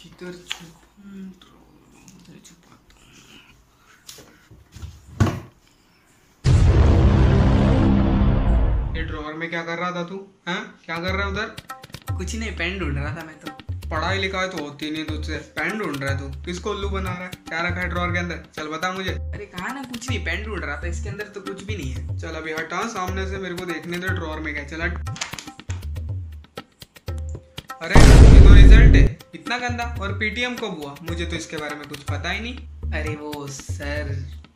किधर छुपाता ये ड्रॉवर में क्या कर रहा था तू? हाँ क्या कर रहा है उधर? कुछ नहीं, पेन ढूंढ रहा था मैं। तो पढ़ाई लिखाई तो होती नहीं तुझसे, पेन ढूंढ रहा है तू? किसको उल्लू बना रहा है? क्या रखा है ड्रॉवर के अंदर? चल बता मुझे। अरे कहा ना कुछ नहीं, पेन ढूंढ रहा था, इसके अंदर तो कुछ भी नहीं है। चल अभी हटा सामने से, मेरे को देखने दे ड्रॉवर में क्या। चल हट। अरे ये तो रिजल्ट है, इतना गंदा। और पीटीएम कब हुआ? मुझे तो इसके बारे में कुछ पता ही नहीं। अरे वो सर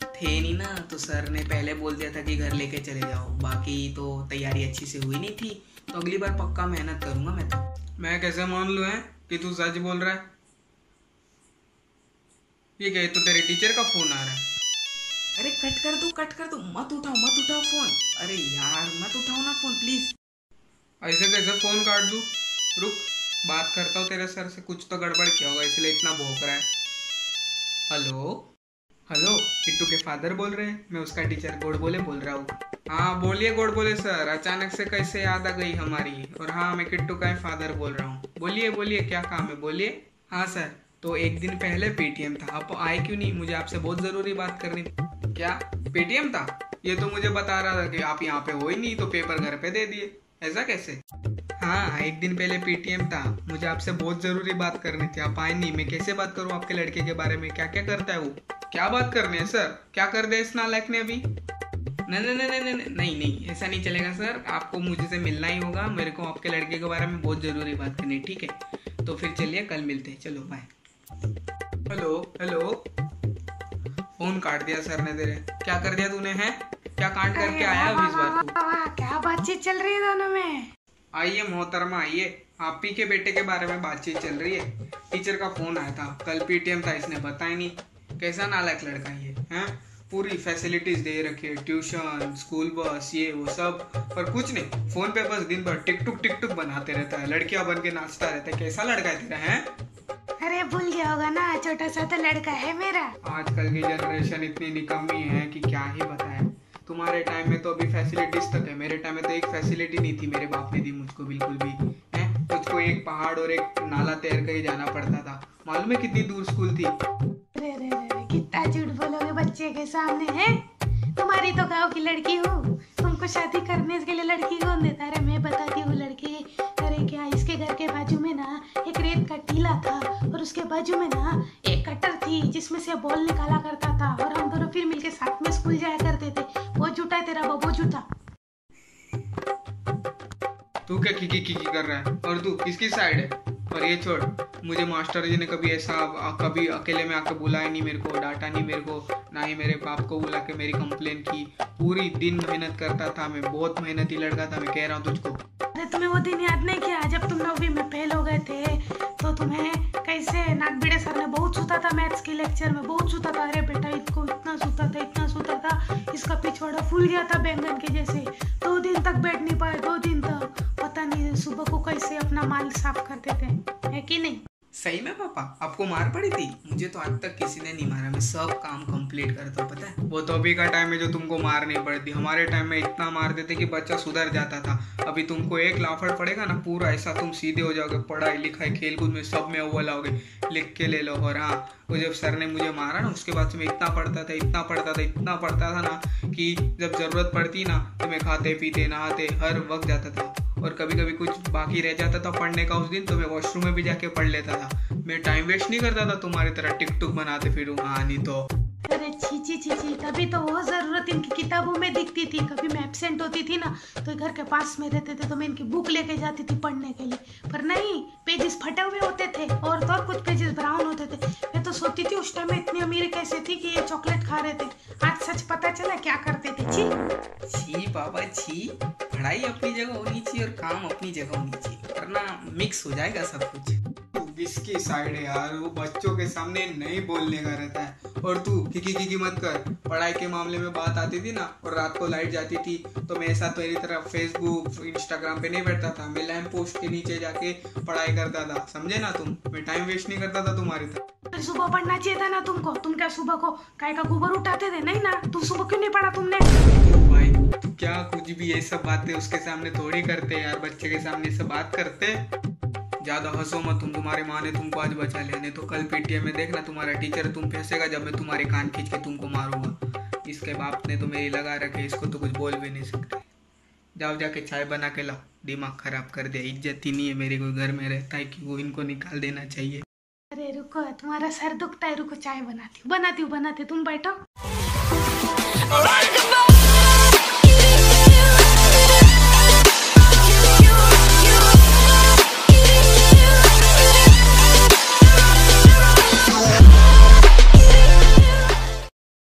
थे नहीं ना, तो सर ने पहले बोल दिया था कि घर लेके चले जाओ, बाकी तो तैयारी अच्छी से हुई नहीं थी। तो अगली बार पक्का मेहनत करूंगा मैं। तो मैं कैसे मान लूं है कि तू सच बोल रहा है? ये क्या, तो तेरे टीचर का फोन आ रहा है। अरे कट कर दो, कट कर दो, मत उठाओ फोन। अरे यार मत उठाओ ना फोन प्लीज। ऐसे कैसे फोन काट दूं? रुक बात करता हूँ तेरे सर से, कुछ तो गड़बड़ किया होगा इसलिए इतना भौंक रहा है। हेलो किट्टू के फादर बोल रहे हैं, मैं उसका टीचर गोडबोले बोल रहा हूँ। हाँ बोलिए गोडबोले सर, अचानक से कैसे याद आ गई हमारी। और हाँ मैं किट्टू का फादर बोल रहा हूँ। बोलिए बोलिए क्या काम है, बोलिए। हाँ सर, तो एक दिन पहले पीटीएम था, आप आए क्यों नहीं? मुझे आपसे बहुत ज़रूरी बात करनी थी। क्या पीटीएम था? ये तो मुझे बता रहा था कि आप यहाँ पे हो ही नहीं, तो पेपर घर पे दे दिए, ऐसा कैसे? हाँ एक दिन पहले पीटीएम था, मुझे आपसे बहुत ज़रूरी बात करनी थी, आप आए नहीं। मैं कैसे बात करूँ आपके लड़के के बारे में, क्या क्या करता है वो? क्या बात करनी है सर, क्या कर दिया इस नालायक ने अभी? नहीं, ऐसा नहीं चलेगा सर, आपको मुझे से मिलना ही होगा, मेरे को आपके लड़के के बारे में बहुत ज़रूरी बात करनी है। ठीक है तो फिर चलिए कल मिलते हैं, चलो बाय। हेलो फोन काट दिया सर ने तेरे, क्या कर दिया तूने? है क्या काट करके आया अभी इस बार तू? क्या बातचीत चल रही है दोनों में? आइए मोहतरमा आइए, आप पी के बेटे के बारे में बातचीत चल रही है। टीचर का फोन आया था, कल पीटीएम था, इसने बताया नहीं। कैसा नालायक लड़का ये है, पूरी फैसिलिटीज दे रखी है, ट्यूशन स्कूल बस ये वो सब, पर कुछ नहीं, फोन पे बस दिन भर टिक टुक बनाते रहता है, लड़कियां बन के नाचता रहता है। कैसा लड़का है तेरा है? अरे भूल गया होगा ना, छोटा सा तो लड़का है मेरा। आजकल की जनरेशन इतनी निकम्मी है कि क्या ही बताए। तुम्हारे टाइम में तो अभी फैसिलिटीज तक है, मेरे टाइम में तो एक फैसिलिटी नहीं थी, मेरे बाप ने दी मुझको बिल्कुल भी। है मुझको एक पहाड़ और एक नाला तैर कर ही जाना पड़ता था, मालूम है कितनी दूर स्कूल थी। रे कितना झूठ बोलोगे बच्चे के सामने हैं? तुम्हारी तो गाँव की लड़की हूँ, तुमको शादी करने के लिए लड़की कौन देता? अरे मैं बताती हूँ लड़की। अरे क्या, इसके घर के बाजू में ना एक रेत का टीला था, और उसके बाजू में ना एक कटर थी जिसमें से बॉल निकाला करता था, और हम दोनों फिर मिलके साथ में स्कूल जाया करते थे। झूठा है तेरा बाबू, झूठा। तू क्या की कर रहा है? और तू किसकी साइड है? और ये छोड़, मुझे मास्टर जी ने कभी ऐसा कभी अकेले में आकर बुलाया नहीं, मेरे को डांटा नहीं, मेरे को ना ही मेरे बाप को बुला के मेरी कंप्लेन की। पूरी दिन मेहनत करता था मैं, बहुत मेहनती लड़का था, मैं कह रहा हूँ तुझको। अरे तुम्हें वो दिन याद नहीं किया जब तुम नौवीं में फेल हो गए थे? तो तुम्हें कैसे नागबिड़े सर ने बहुत सूता था, मैथ्स के लेक्चर में बहुत सूता था। अरे बेटा इसको इतना सूता था, इसका पिछवाड़ा फूल गया था बैंगन के जैसे। 2 दिन तक बैठ नहीं पाए, 2 दिन तक, पता नहीं सुबह को कैसे अपना माल साफ करते थे, है कि नहीं? सही में पापा आपको मार पड़ी थी? मुझे तो आज तक किसी ने नहीं मारा, मैं सब काम कंप्लीट करता हूँ, पता है। वो तो अभी का टाइम है जो तुमको मार नहीं पड़ती, हमारे टाइम में इतना मारते थे कि बच्चा सुधर जाता था। अभी तुमको एक लाफड़ पड़ेगा ना, पूरा ऐसा तुम सीधे हो जाओगे, पढ़ाई लिखाई खेलकूद में सब में अव्वल आओगे, लिख के ले लो। और हाँ वो जब सर ने मुझे मारा ना, उसके बाद से मैं इतना पढ़ता था ना कि जब जरूरत पड़ती ना तो मैं खाते पीते नहाते हर वक्त जाता था, और कभी कभी कुछ बाकी रह जाता था पढ़ने का उस दिन तो मैं वॉशरूम में भी जाके पढ़ लेता था। मैं टाइम वेस्ट नहीं करता था तुम्हारी तरह टिक टुक बनाते फिरूं। हाँ नहीं तो अरे छी, तभी तो वो जरूरत इनकी किताबों में दिखती थी। कभी मैं एब्सेंट होती थी ना तो घर के पास में रहते थे तो मैं इनकी बुक लेके जाती थी पढ़ने के लिए, पर नहीं, पेजेस फटे हुए होते थे और तो कुछ पेजेस ब्राउन होते थे। मैं तो सोचती थी उस टाइम में इतनी अमीर कैसे थी कि ये चॉकलेट खा रहे थे, आज सच पता चला क्या करते थे। छी बाबा छी, पढ़ाई अपनी जगह होनी चाहिए और काम अपनी जगह होनी चाहिए, वरना मिक्स हो जाएगा सब कुछ। किसकी साइड है यार? वो बच्चों के सामने नहीं बोलने का रहता है। और तू की मत कर, पढ़ाई के मामले में बात आती थी ना और रात को लाइट जाती थी तो मैं ऐसा तेरी तरह फेसबुक इंस्टाग्राम पे नहीं बैठता था, मैं लैंप पोस्ट के नीचे जाके पढ़ाई करता था, समझे ना तुम? मैं टाइम वेस्ट नहीं करता था तुम्हारी तरह। सुबह पढ़ना चाहिए था ना तुमको, तुम क्या सुबह को गाय का गोबर उठाते थे? नहीं ना, तुम सुबह क्यों नहीं पढ़ा तुमने? भाई तू क्या कुछ भी ये सब बातें उसके सामने थोड़ी करते यार, बच्चे के सामने सब बात करते। ज्यादा हंसो मत, तुम्हारे माँ ने तुमको आज बचा लिया, नहीं तो कल पीटीएम में देखना तुम्हारा टीचर तुम पे हंसेगा जब मैं तुम्हारे कान खींच के तुमको मारूंगा। इसके बाप ने तो मेरी लगा रखे, इसको तो कुछ बोल भी नहीं सकते। जाओ जाके चाय बना के लाओ, दिमाग खराब कर दिया। इज्जत ही नहीं है मेरे को, घर में रहता है कि वो इनको निकाल देना चाहिए। अरे रुको, तुम्हारा सर दुखता है, रुको चाय बनाती हूँ, तुम बैठो।